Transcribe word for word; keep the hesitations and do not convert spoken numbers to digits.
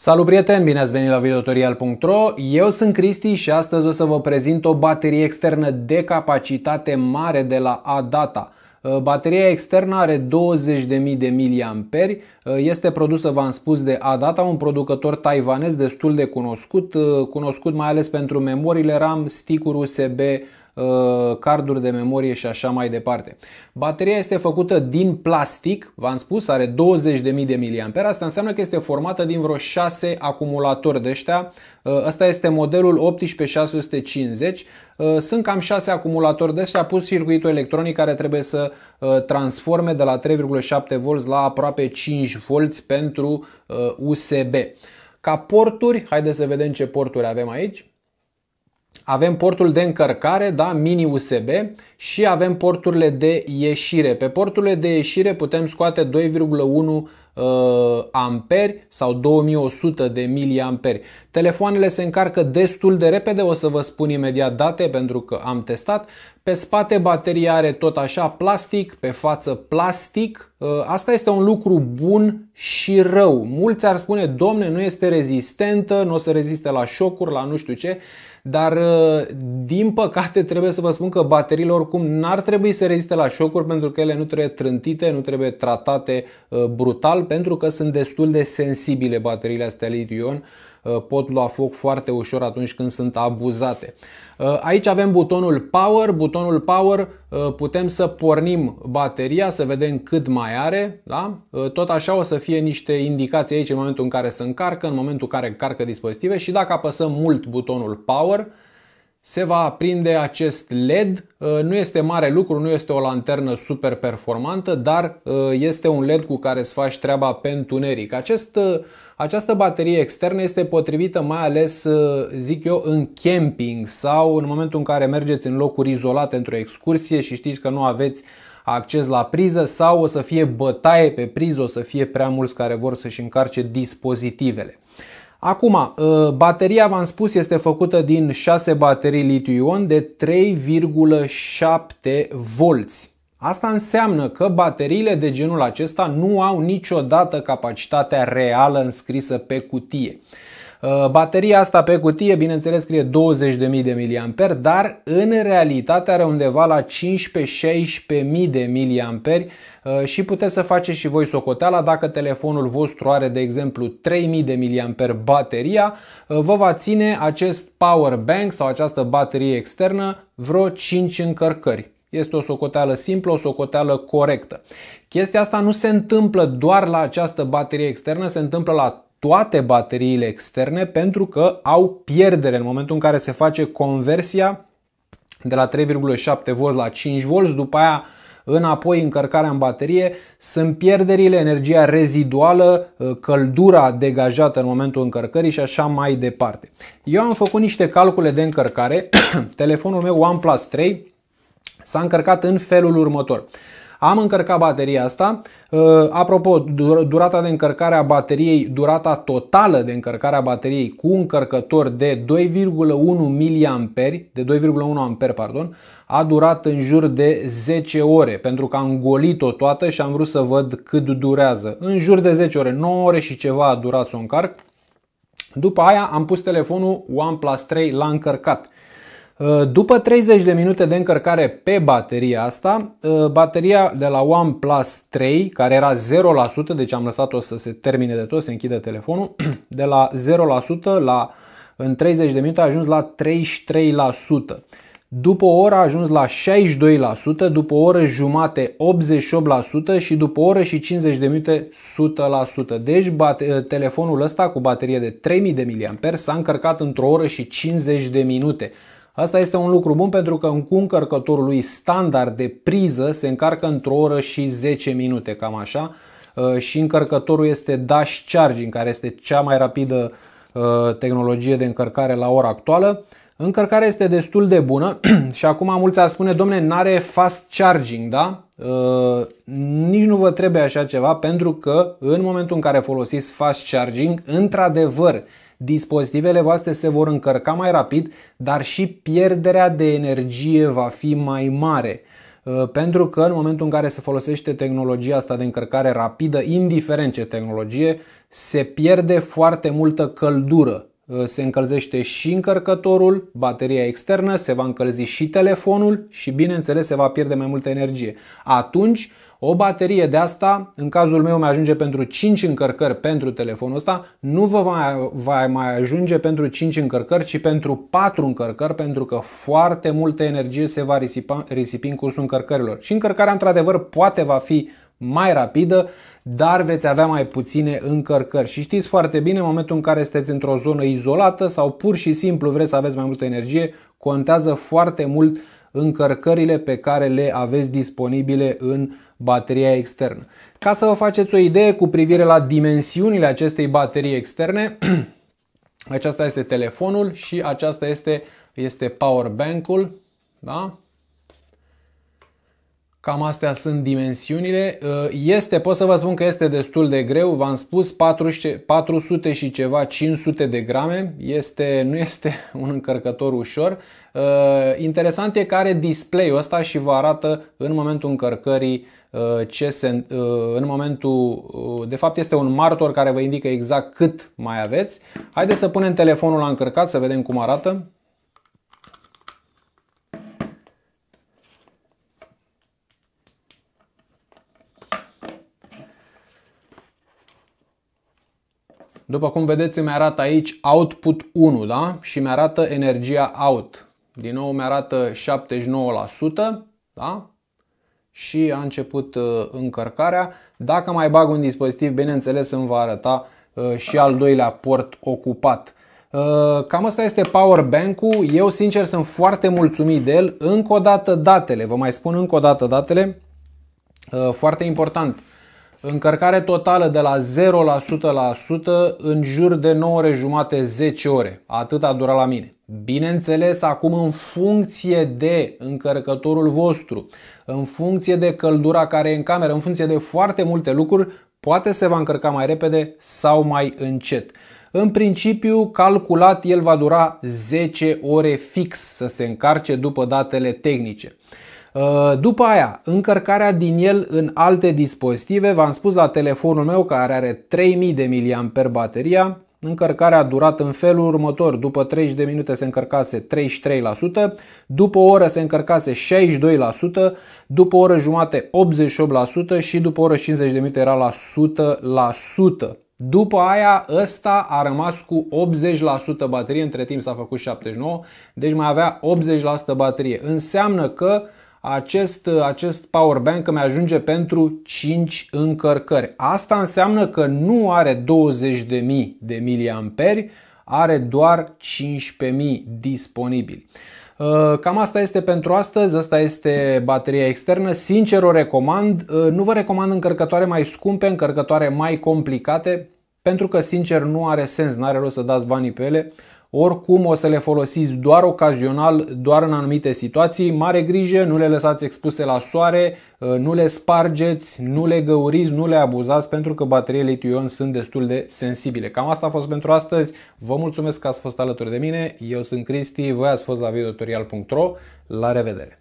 Salut prieteni, bine ați venit la Videotutorial punct ro. Eu sunt Cristi și astăzi o să vă prezint o baterie externă de capacitate mare de la ADATA. Bateria externă are douăzeci de mii de miliamperi oră, este produsă, v-am spus, de ADATA, un producător taiwanez destul de cunoscut, cunoscut mai ales pentru memoriile RAM, stick-uri U S B, carduri de memorie și așa mai departe. Bateria este făcută din plastic, v-am spus, are douăzeci de mii de miliamperi oră, asta înseamnă că este formată din vreo șase acumulatori de ăștia. Ăsta este modelul optsprezece șase sute cincizeci, sunt cam șase acumulatori de ăștia plus circuitul electronic care trebuie să transforme de la trei virgulă șapte volți la aproape cinci volți pentru U S B. Ca porturi, haideți să vedem ce porturi avem aici. Avem portul de încărcare, da, mini U S B, și avem porturile de ieșire. Pe porturile de ieșire putem scoate doi virgulă unu amperi sau două mii o sută de miliamperi oră. Telefoanele se încarcă destul de repede, o să vă spun imediat date pentru că am testat. Pe spate bateria are tot așa plastic, pe față plastic. Asta este un lucru bun și rău. Mulți ar spune, domne, nu este rezistentă, nu o să reziste la șocuri, la nu știu ce. Dar din păcate trebuie să vă spun că bateriile oricum n-ar trebui să reziste la șocuri pentru că ele nu trebuie trântite, nu trebuie tratate brutal, pentru că sunt destul de sensibile bateriile astea litiu-ion. Pot lua foc foarte ușor atunci când sunt abuzate. Aici avem butonul Power. Butonul Power putem să pornim bateria, să vedem cât mai are. Da? Tot așa o să fie niște indicații aici în momentul în care se încarcă, în momentul în care încarcă dispozitive, și dacă apăsăm mult butonul Power, se va aprinde acest L E D. Nu este mare lucru, nu este o lanternă super performantă, dar este un L E D cu care îți faci treaba pe întuneric. Acest, această baterie externă este potrivită mai ales, zic eu, în camping sau în momentul în care mergeți în locuri izolate într-o excursie și știți că nu aveți acces la priză sau o să fie bătaie pe priză, o să fie prea mulți care vor să-și încarce dispozitivele. Acum, bateria, v-am spus, este făcută din șase baterii litiu-ion de trei virgulă șapte volți. Asta înseamnă că bateriile de genul acesta nu au niciodată capacitatea reală înscrisă pe cutie. Bateria asta pe cutie, bineînțeles, scrie douăzeci de mii de miliamperi oră, dar în realitate are undeva la cincisprezece șaisprezece mii de miliamperi oră și puteți să faceți și voi socoteala. Dacă telefonul vostru are, de exemplu, trei mii de miliamperi oră bateria, vă va ține acest power bank sau această baterie externă vreo cinci încărcări. Este o socoteală simplă, o socoteală corectă. Chestia asta nu se întâmplă doar la această baterie externă, se întâmplă la toate bateriile externe pentru că au pierdere în momentul în care se face conversia de la trei virgulă șapte volți la cinci volți, după aia înapoi încărcarea în baterie, sunt pierderile, energia reziduală, căldura degajată în momentul încărcării și așa mai departe. Eu am făcut niște calcule de încărcare, telefonul meu OnePlus trei s-a încărcat în felul următor. Am încărcat bateria asta. Apropo, durata de încărcare a bateriei, durata totală de încărcare a bateriei cu încărcător de doi virgulă unu miliamperi oră, de doi virgulă unu amperi, pardon, a durat în jur de zece ore, pentru că am golit-o toată și am vrut să văd cât durează. În jur de zece ore, nouă ore și ceva a durat să o încarc. După aia am pus telefonul OnePlus trei la încărcat. După treizeci de minute de încărcare pe bateria asta, bateria de la OnePlus trei, care era zero la sută, deci am lăsat-o să se termine de tot, se închide telefonul, de la zero la sută la, în treizeci de minute a ajuns la treizeci și trei la sută. După o oră a ajuns la șaizeci și doi la sută, după o oră jumate optzeci și opt la sută și după o oră și cincizeci de minute o sută la sută. Deci telefonul ăsta cu baterie de trei mii de miliamperi oră s-a încărcat într-o oră și cincizeci de minute. Asta este un lucru bun pentru că cu încărcătorul lui standard de priză se încarcă într-o oră și zece minute, cam așa. Și încărcătorul este Dash Charging, care este cea mai rapidă tehnologie de încărcare la ora actuală. Încărcarea este destul de bună și acum mulți ar spune, domne, n-are fast charging, da? Nici nu vă trebuie așa ceva pentru că în momentul în care folosiți fast charging, într-adevăr, dispozitivele voastre se vor încărca mai rapid, dar și pierderea de energie va fi mai mare. Pentru că în momentul în care se folosește tehnologia asta de încărcare rapidă, indiferent ce tehnologie, se pierde foarte multă căldură. Se încălzește și încărcătorul, bateria externă, se va încălzi și telefonul și bineînțeles se va pierde mai multă energie. Atunci o baterie de asta, în cazul meu mi-ajunge pentru cinci încărcări pentru telefonul ăsta, nu vă va, va mai ajunge pentru cinci încărcări, ci pentru patru încărcări, pentru că foarte multă energie se va risipa, risipi în cursul încărcărilor. Și încărcarea într-adevăr poate va fi mai rapidă, dar veți avea mai puține încărcări. Și știți foarte bine, în momentul în care sunteți într-o zonă izolată sau pur și simplu vreți să aveți mai multă energie, contează foarte mult încărcările pe care le aveți disponibile în bateria externă. Ca să vă faceți o idee cu privire la dimensiunile acestei baterii externe, aceasta este telefonul și aceasta este, este power bank-ul, da? Cam astea sunt dimensiunile. Este, pot să vă spun că este destul de greu, v-am spus, patru sute și ceva, cinci sute de grame, este, nu este un încărcător ușor. Interesant e că are display-ul ăsta și vă arată în momentul încărcării ce se, în momentul, de fapt este un martor care vă indică exact cât mai aveți. Haideți să punem telefonul la încărcat să vedem cum arată. După cum vedeți, mi-arată aici output unu, da? Și mi-arată energia out. Din nou mi-arată șaptezeci și nouă la sută, da? Și a început încărcarea. Dacă mai bag un dispozitiv, bineînțeles îmi va arăta și al doilea port ocupat. Cam asta este power bank-ul. Eu sincer sunt foarte mulțumit de el. Încă o dată datele, vă mai spun încă o dată datele. Foarte important. Încărcare totală de la zero la sută la o sută în jur de nouă ore jumate, zece ore. Atât a durat la mine. Bineînțeles, acum în funcție de încărcătorul vostru, în funcție de căldura care e în cameră, în funcție de foarte multe lucruri, poate se va încărca mai repede sau mai încet. În principiu, calculat, el va dura zece ore fix să se încarce după datele tehnice. După aia, încărcarea din el în alte dispozitive, v-am spus la telefonul meu care are trei mii de miliamperi bateria, încărcarea a durat în felul următor, după treizeci de minute se încărcase treizeci și trei la sută, după o oră se încărcase șaizeci și doi la sută, după o oră jumate optzeci și opt la sută și după o oră cincizeci de minute era la o sută la sută. După aia ăsta a rămas cu optzeci la sută baterie, între timp s-a făcut șaptezeci și nouă la sută, deci mai avea optzeci la sută baterie. Înseamnă că Acest, acest power bank îmi ajunge pentru cinci încărcări. Asta înseamnă că nu are douăzeci de mii de miliamperi, are doar cincisprezece mii disponibili. Cam asta este pentru astăzi, asta este bateria externă, sincer o recomand. Nu vă recomand încărcătoare mai scumpe, încărcătoare mai complicate, pentru că sincer nu are sens, nu are rost să dați banii pe ele. Oricum o să le folosiți doar ocazional, doar în anumite situații. Mare grijă, nu le lăsați expuse la soare, nu le spargeți, nu le găuriți, nu le abuzați, pentru că bateriile litiu-ion sunt destul de sensibile. Cam asta a fost pentru astăzi. Vă mulțumesc că ați fost alături de mine. Eu sunt Cristi, voi ați fost la videotutorial punct ro. La revedere!